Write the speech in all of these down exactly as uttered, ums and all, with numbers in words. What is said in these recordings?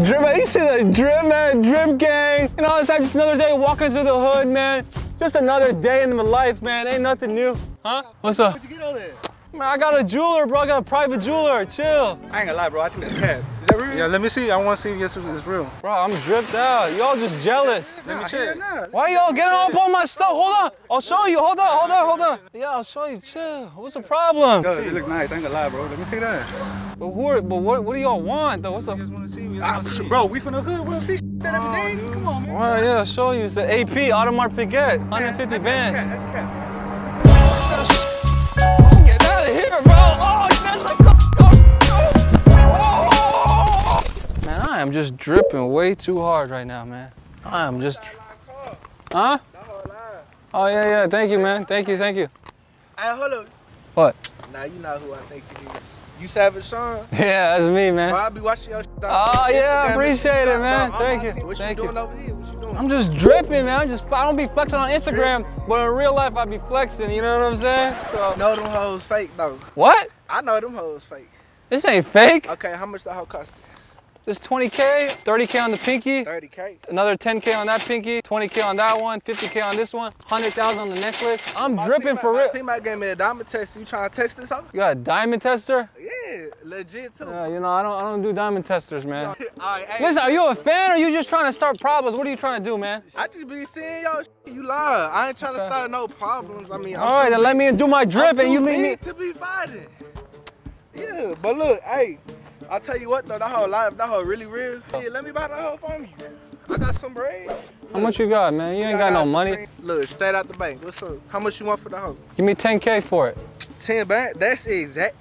Drip, man, you see the drip, man, drip gang. You know, it's like just another day walking through the hood, man. Just another day in my life, man. Ain't nothing new. Huh? What's up? What'd you get on there? Man, I got a jeweler, bro. I got a private jeweler. Chill. I ain't gonna lie, bro. I think it's cat. Is that real? Yeah, let me see. I want to see if it's, it's real. Bro, I'm dripped out. Y'all just jealous. Nah, let me check. Nah. Why y'all getting up on my stuff? Hold on. I'll show you. Hold on. Hold on. Hold on. Yeah, I'll show you. Chill. What's the problem? Yo, it look nice. I ain't gonna lie, bro. Let me see that. But who? Are, but what? What do y'all want though? What's up? Just want to see me. Ah, bro, we from the hood. We don't see shit that every day. Oh, come on, man. All right, yeah, I'll show you. It's an A P Audemars Piguet, one hundred fifty bands. That's cat. That's cat. I'm just dripping way too hard right now, man. I am just... Huh? Oh, yeah, yeah. Thank you, man. Thank you, thank you. Hey, hold up. What? Now you know who I think you is. You Savage Shawn? Yeah, that's me, man. I'll be watching your shit. Oh, yeah, I appreciate it, man. Thank you. What you doing over here? What you doing? I'm just dripping, man. I'm just, I don't be flexing on Instagram, but in real life, I be flexing. You know what I'm saying? So. No, them hoes fake, though. What? I know them hoes fake. This ain't fake. Okay, how much the hoe cost? This twenty K, thirty K on the pinky, thirty K, another ten K on that pinky, twenty K on that one, fifty K on this one, one hundred thousand on the necklace. I'm my dripping for real. I gave me a diamond tester. You trying to test this out? You got a diamond tester? Yeah, legit too. Uh, you know, I don't, I don't do diamond testers, man. Right, hey. Listen, are you a fan or you just trying to start problems? What are you trying to do, man? I just be seeing y'all. You lie. I ain't trying to start no problems. I mean, I'm all right, then big. Let me do my drip I'm and you leave me to be fighting. Yeah, but look, hey. I'll tell you what though, that whole life, that whole really real. Hey, let me buy that whole from you. I got some bread. Look. How much you got, man? You ain't got, got no money. Bread. Look, straight out the bank. What's up? How much you want for the hoe? Give me ten K for it. ten bands? That's exact.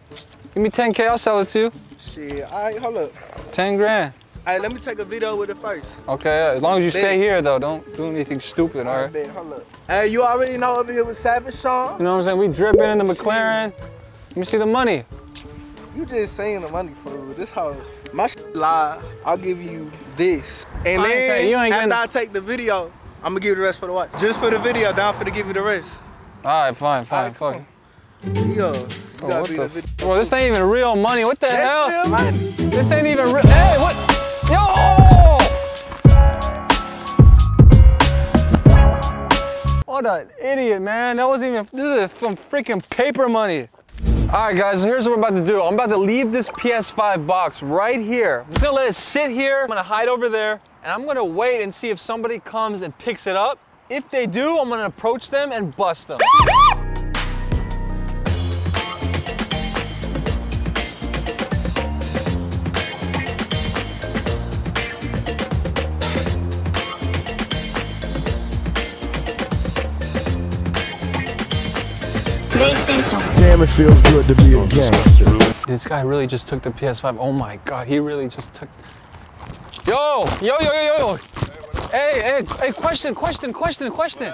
Give me ten K, I'll sell it to you. Shit, all right, hold up. ten grand. Hey, let me take a video with it first. Okay, as long as you bet. Stay here though, don't do anything stupid, all right? Bet. Hold up. Hey, you already know over here with Savage Shawn. You know what I'm saying? We dripping in the McLaren. Shit. Let me see the money. You just saying the money, fool. This hoe, my shit lie. I'll give you this. And then you, after getting... I take the video, I'm gonna give you the rest for the watch. Just for the video, then I'm gonna give you the rest. All right, fine, fine, fuck. Right, yo, oh, the the bro, this ain't even real money. What the That's hell? Money. This ain't even real. Hey, what? Yo! What an idiot, man. That wasn't even, this is some freaking paper money. All right, guys, so here's what we're about to do. I'm about to leave this P S five box right here. I'm just gonna let it sit here. I'm gonna hide over there, and I'm gonna wait and see if somebody comes and picks it up. If they do, I'm gonna approach them and bust them. Damn, it feels good to be a gangster. This guy really just took the P S five. Oh my God, he really just took. Yo, yo, yo, yo, yo. Hey, hey, hey, question, question, question, question.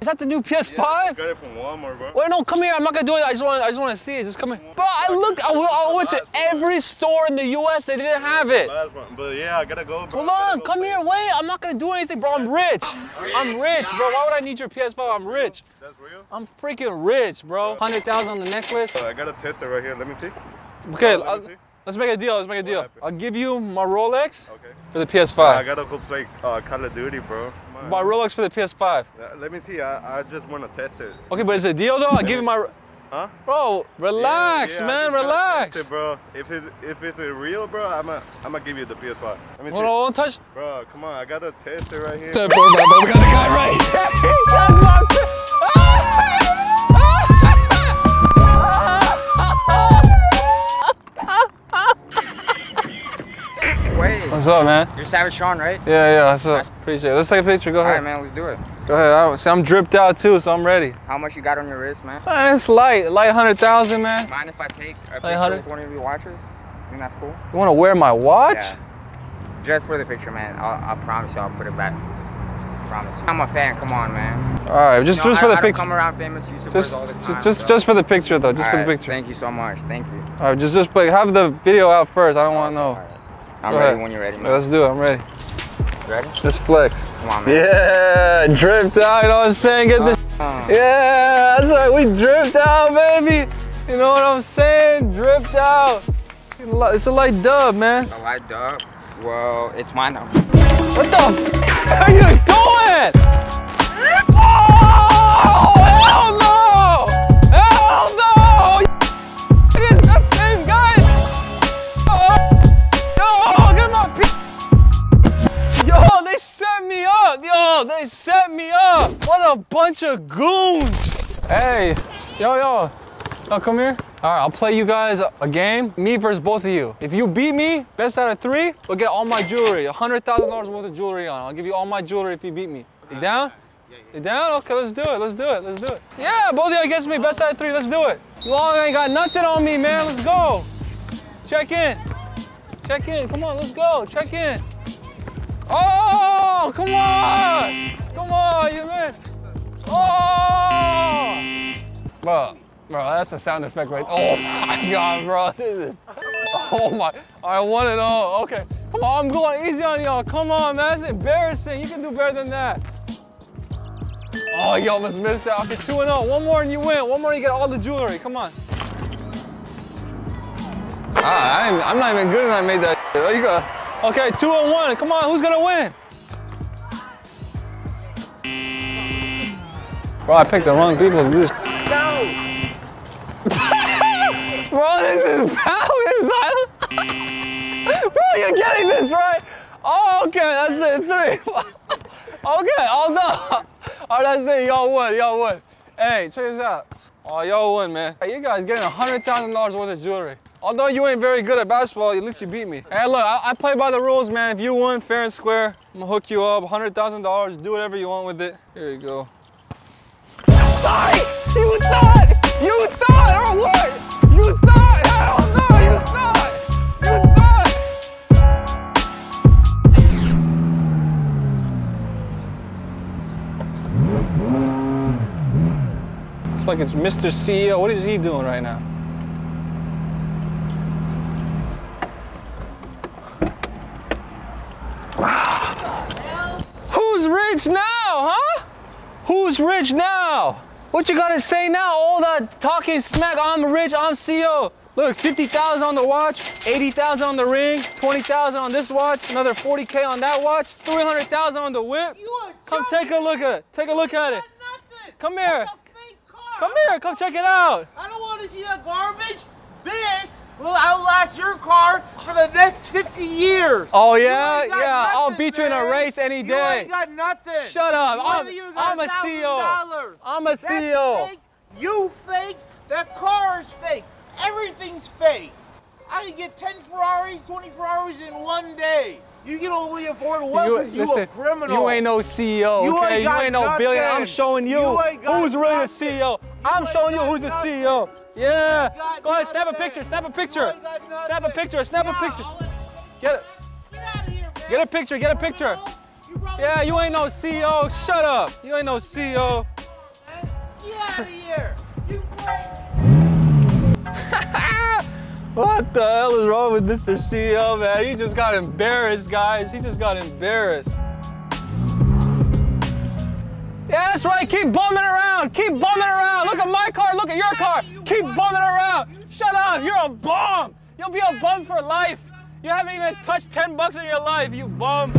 Is that the new P S five? Yeah, got it from Walmart, bro. Wait, no, come here. I'm not gonna do it. I just want, I just want to see it. Just come here. Bro, I looked. I, I went to every store in the U S They didn't have it. But yeah, I gotta go. Bro. Hold on, come here. Wait, I'm not gonna do anything, bro. I'm rich. I'm rich, bro. Why would I need your P S five? I'm rich. That's real. I'm freaking rich, bro. Hundred thousand on the necklace. I gotta test it right here. Let me see. Okay, I'll, let's make a deal. Let's make a deal. I'll give you my Rolex for the P S five. I gotta go play uh, Call of Duty, bro. My Rolex for the P S five. Uh, let me see. I, I just want to test it. Okay, but it's a deal though. I'll give you my. Huh? Bro, relax, yeah, yeah, man. Relax, it, bro. If it's if it's a real, bro, I'ma I'ma give you the P S five. Let me see. Hold on, touch. Bro, come on. I gotta test it right here. Bro, bro, bro, bro. We got a guy right here. What's up, man? You're Savage Shawn, right? Yeah, yeah, that's up. Appreciate it. Let's take a picture. Go ahead. All right, man, let's do it. Go ahead. See, I'm dripped out too, so I'm ready. How much you got on your wrist, man? Uh, it's light, light one hundred thousand, man. Mind if I take a picture with one of your watches? I think that's cool. You want to wear my watch? Yeah. Just for the picture, man. I'll, I promise you, I'll put it back. I promise you. I'm a fan. Come on, man. All right, just, you know, just I, for the I picture. Come around famous YouTubers just, all the time. Just, so. just for the picture, though. Just all for right, the picture. Thank you so much. Thank you. All right, just, just play. Have the video out first. I don't want to know. All right. I'm Go ready ahead. when you're ready, man. Let's do it, I'm ready. You ready? Just flex. Come on, man. Yeah, dripped out, you know what I'm saying? Get uh, this. Uh. Yeah, that's right, we dripped out, baby. You know what I'm saying? Dripped out. It's a light dub, man. It's a light dub. Whoa, it's mine now. What the f are you doing? Oh, hell no! Hell no! It is that same guy! Oh, yo, get my p. Yo, they set me up! Yo, they set me up! What a bunch of goons! Hey, yo, yo. Now come here. All right, I'll play you guys a game. Me versus both of you. If you beat me, best out of three, we'll get all my jewelry. one hundred thousand dollars worth of jewelry on. I'll give you all my jewelry if you beat me. You down? Yeah, yeah. You down? Okay, let's do it. Let's do it. Let's do it. Yeah, both of you against me. Best out of three. Let's do it. You all ain't got nothing on me, man. Let's go. Check in. Check in. Come on, let's go. Check in. Oh, come on. Come on, you missed. Oh. Bro. Bro, that's a sound effect right there. Oh my God, bro, this is, oh my, I want it all, okay. Come on, I'm going easy on y'all, come on, man, that's embarrassing. You can do better than that. Oh, you almost missed that. Okay, two and oh, one more and you win. One more and you get all the jewelry, come on. Ah, I, I'm not even good when I made that shit. You got, okay, two and one, come on, who's gonna win? Bro, I picked the wrong people to do this. No! Bro, this is pounds. Bro, you're getting this right. Oh, okay, that's it. Three. Okay, all done. All right, that's it. Y'all won. Y'all win. Hey, check this out. Oh, y'all win, man. Hey, you guys getting a hundred thousand dollars worth of jewelry. Although you ain't very good at basketball, at least you beat me. Hey, look, I, I play by the rules, man. If you win fair and square, I'm gonna hook you up. A hundred thousand dollars. Do whatever you want with it. Here you go. Sorry, you thought. You thought or what? You thought, hell no, you thought, you thought. It's like it's Mister C E O, what is he doing right now? Who's rich now, huh? Who's rich now? What you gotta say now? All that talking smack, I'm rich, I'm C E O. Look, fifty thousand on the watch, eighty thousand on the ring, twenty thousand on this watch, another forty K on that watch, three hundred thousand on the whip. You are come joking. Take a look at it, take a look at it. Nothing. Come here. That's a fake car. Come I here, come check it out. I don't wanna see that garbage. This will outlast your car for the next fifty years. Oh yeah, yeah, nothing, I'll beat man. You in a race any day. You ain't got nothing. Shut up, I'm, I'm a C E O. I'm a C E O. Fake. You fake, that car is fake. Everything's fake. I can get ten Ferraris, twenty Ferraris in one day. You can only afford one because you, you listen, a criminal. You ain't no C E O, you okay? Ain't you ain't no billionaire. I'm showing you, you who's really nothing. A C E O. You I'm showing you who's nothing. A C E O. Yeah. Go ahead, snap a picture, snap a picture. Snap a picture, snap a picture. Get it. Get out of here, man. Get a picture, get a picture. Yeah, you ain't no C E O. Shut up. You ain't no C E O. Get out of here. You what the hell is wrong with Mister C E O, man? He just got embarrassed, guys. He just got embarrassed. Yeah, that's right. Keep bumming around. Keep bumming around. Look at my car. Look at your car. Keep bumming around. Shut up. You're a bum. You'll be a bum for life. You haven't even touched ten bucks in your life, you bum.